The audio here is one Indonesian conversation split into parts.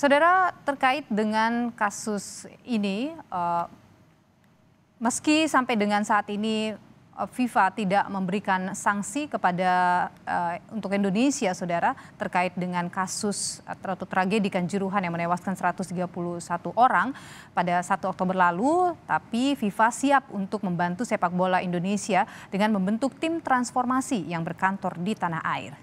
Saudara, terkait dengan kasus ini, meski sampai dengan saat ini FIFA tidak memberikan sanksi kepada untuk Indonesia, saudara, terkait dengan kasus atau tragedi Kanjuruhan yang menewaskan 131 orang pada 1 Oktober lalu, tapi FIFA siap untuk membantu sepak bola Indonesia dengan membentuk tim transformasi yang berkantor di tanah air.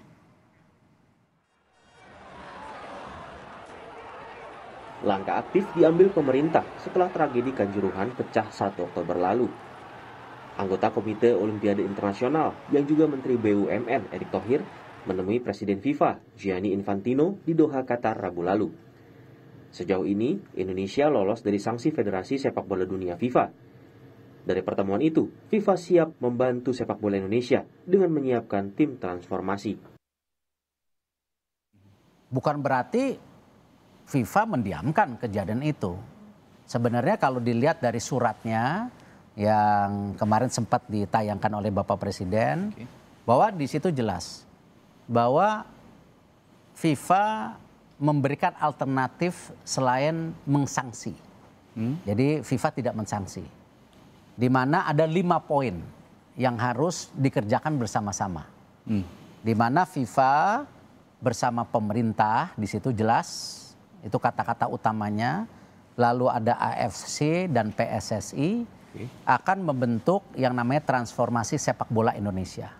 Langkah aktif diambil pemerintah setelah tragedi Kanjuruhan pecah 1 Oktober lalu. Anggota Komite Olimpiade Internasional yang juga Menteri BUMN Erick Thohir menemui Presiden FIFA Gianni Infantino di Doha, Qatar Rabu lalu. Sejauh ini, Indonesia lolos dari sanksi Federasi Sepak Bola Dunia FIFA. Dari pertemuan itu, FIFA siap membantu sepak bola Indonesia dengan menyiapkan tim transformasi. Bukan berarti FIFA mendiamkan kejadian itu. Sebenarnya kalau dilihat dari suratnya, yang kemarin sempat ditayangkan oleh Bapak Presiden, bahwa di situ jelas bahwa FIFA memberikan alternatif selain mensangsi. Jadi FIFA tidak mensangsi. Di mana ada 5 poin yang harus dikerjakan bersama-sama. Di mana FIFA bersama pemerintah, di situ jelas itu kata-kata utamanya, lalu ada AFC dan PSSI. Akan membentuk yang namanya transformasi sepak bola Indonesia.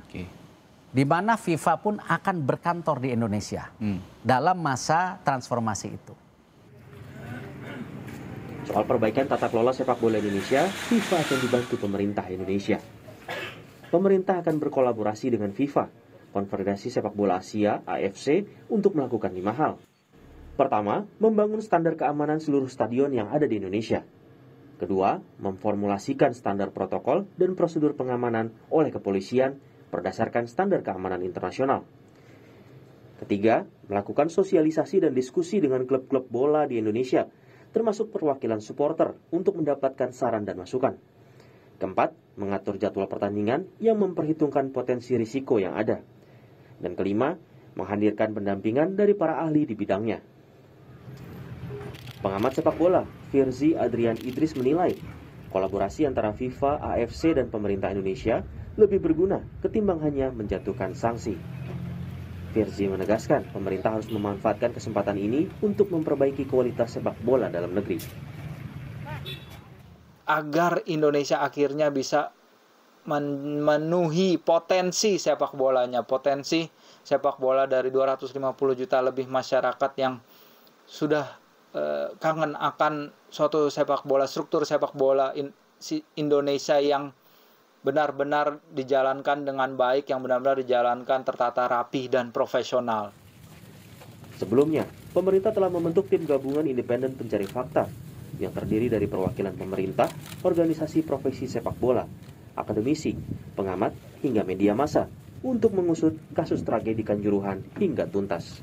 Di mana FIFA pun akan berkantor di Indonesia dalam masa transformasi itu. Soal perbaikan tata kelola sepak bola Indonesia, FIFA akan dibantu pemerintah Indonesia. Pemerintah akan berkolaborasi dengan FIFA, Konfederasi Sepak Bola Asia AFC, untuk melakukan 5 hal. Pertama, membangun standar keamanan seluruh stadion yang ada di Indonesia. Kedua, memformulasikan standar protokol dan prosedur pengamanan oleh kepolisian berdasarkan standar keamanan internasional. Ketiga, melakukan sosialisasi dan diskusi dengan klub-klub bola di Indonesia, termasuk perwakilan supporter, untuk mendapatkan saran dan masukan. Keempat, mengatur jadwal pertandingan yang memperhitungkan potensi risiko yang ada. Dan kelima, menghadirkan pendampingan dari para ahli di bidangnya. Pengamat sepak bola Firzie Adrian Idris menilai kolaborasi antara FIFA, AFC, dan pemerintah Indonesia lebih berguna ketimbang hanya menjatuhkan sanksi. Firzie menegaskan pemerintah harus memanfaatkan kesempatan ini untuk memperbaiki kualitas sepak bola dalam negeri. Agar Indonesia akhirnya bisa memenuhi potensi sepak bolanya, potensi sepak bola dari 250 juta lebih masyarakat yang sudah kangen akan suatu sepak bola, struktur sepak bola Indonesia yang benar-benar dijalankan dengan baik, yang benar-benar dijalankan tertata rapi dan profesional. Sebelumnya, pemerintah telah membentuk tim gabungan independen pencari fakta yang terdiri dari perwakilan pemerintah, organisasi profesi sepak bola, akademisi, pengamat, hingga media massa untuk mengusut kasus tragedi Kanjuruhan hingga tuntas.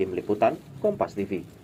Tim Liputan, Kompas TV.